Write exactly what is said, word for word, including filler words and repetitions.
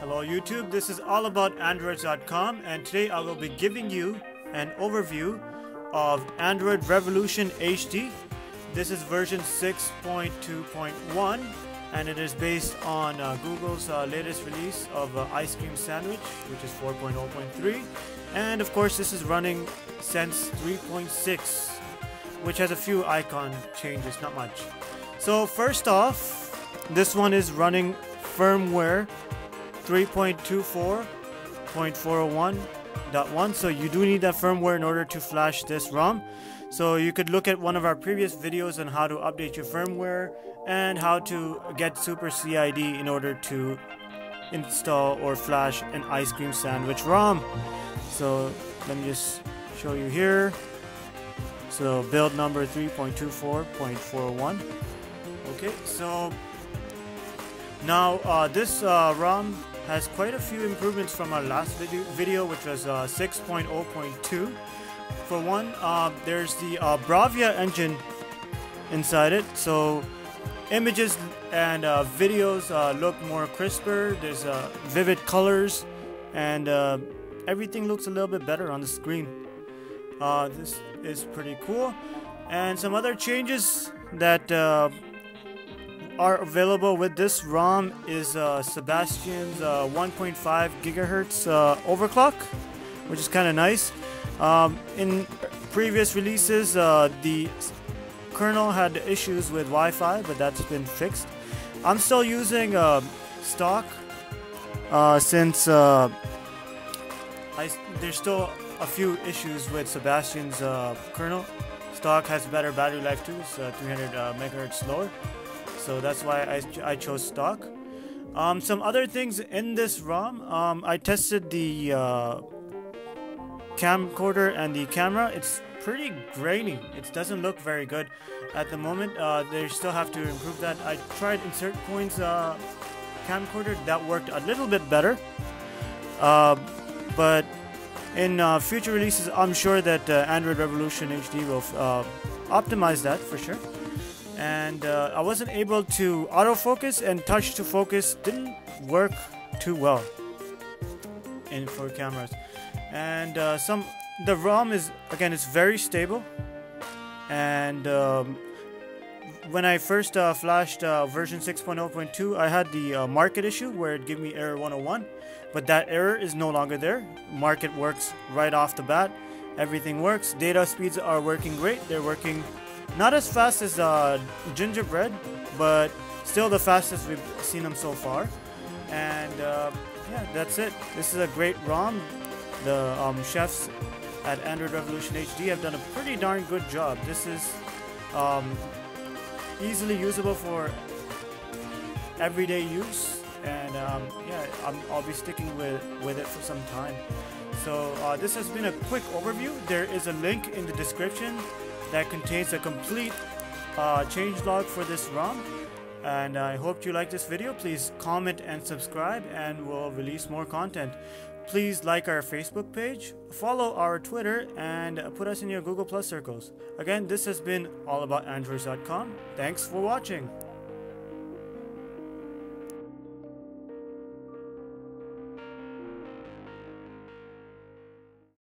Hello YouTube, this is all about androids dot com and today I will be giving you an overview of Android Revolution H D. This is version six point two point one and it is based on uh, Google's uh, latest release of uh, Ice Cream Sandwich, which is four point oh point three, and of course this is running Sense three point six, which has a few icon changes, not much. So first off, this one is running firmware three point two four point four oh one point one, so you do need that firmware in order to flash this ROM. So you could look at one of our previous videos on how to update your firmware and how to get Super C I D in order to install or flash an Ice Cream Sandwich ROM. So let me just show you here. So build number three point two four point four oh one. Okay, so now uh, this uh, ROM has quite a few improvements from our last video, video which was uh, six point oh point two. For one, uh, there's the uh, Bravia engine inside it, so images and uh, videos uh, look more crisper. There's uh, vivid colors, and uh, everything looks a little bit better on the screen. Uh, this is pretty cool. And some other changes that uh, are available with this ROM is uh, Sebastian's uh, one point five gigahertz uh, overclock, which is kind of nice. Um, in previous releases, uh, the kernel had issues with Wi-Fi, but that's been fixed. I'm still using uh, stock uh, since uh, I, there's still a few issues with Sebastian's uh, kernel. Stock has better battery life too, it's uh, three hundred uh, megahertz lower. So that's why I, I chose stock. Um, some other things in this ROM, um, I tested the uh, camcorder and the camera. It's pretty grainy. It doesn't look very good at the moment. Uh, they still have to improve that. I tried InsertCoin's uh, camcorder. That worked a little bit better. Uh, but in uh, future releases, I'm sure that uh, Android Revolution H D will uh, optimize that for sure. And uh, I wasn't able to autofocus, and touch to focus didn't work too well in for cameras. And uh, some the ROM is, again, it's very stable. And um, when I first uh, flashed uh, version six point oh point two, I had the uh, market issue where it gave me error one oh one, but that error is no longer there. Market works right off the bat. Everything works. Data speeds are working great. They're working not as fast as uh, Gingerbread, but still the fastest we've seen them so far. And uh, yeah, that's it. This is a great ROM. The um, chefs at Android Revolution H D have done a pretty darn good job. This is um, easily usable for everyday use, and um, yeah, I'm, I'll be sticking with, with it for some time. So uh, this has been a quick overview. There is a link in the description that contains a complete uh, changelog for this ROM, and I hope you like this video. Please comment and subscribe, and we'll release more content. Please like our Facebook page, follow our Twitter, and put us in your Google Plus circles. Again, this has been all about androids dot com. Thanks for watching.